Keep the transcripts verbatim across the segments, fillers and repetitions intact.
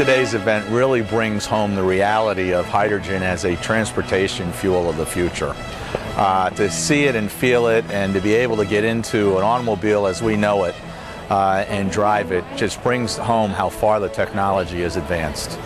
today's event really brings home the reality of hydrogen as a transportation fuel of the future. Uh, to see it and feel it and to be able to get into an automobile as we know it uh, and drive it just brings home how far the technology has advanced.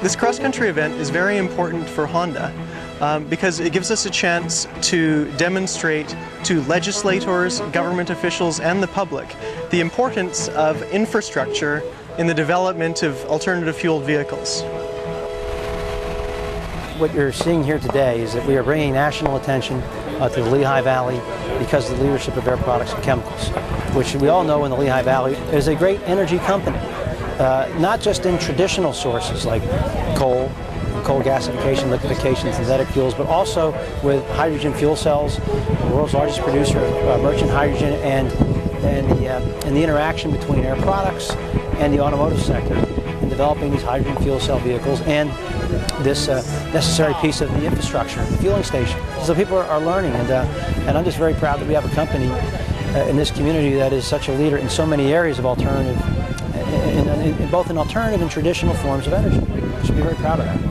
This cross-country event is very important for Honda um, because it gives us a chance to demonstrate to legislators, government officials, and the public the importance of infrastructure in the development of alternative fueled vehicles. What you're seeing here today is that we are bringing national attention uh, to the Lehigh Valley because of the leadership of Air Products and Chemicals, which we all know in the Lehigh Valley is a great energy company, uh, not just in traditional sources like coal, coal gasification, liquefaction, synthetic fuels, but also with hydrogen fuel cells, the world's largest producer of uh, merchant hydrogen, and, and, the, uh, and the interaction between Air Products and the automotive sector in developing these hydrogen fuel cell vehicles and this uh, necessary piece of the infrastructure, the fueling station. So people are, are learning, and, uh, and I'm just very proud that we have a company uh, in this community that is such a leader in so many areas of alternative, in, in, in both in alternative and traditional forms of energy. We should be very proud of that.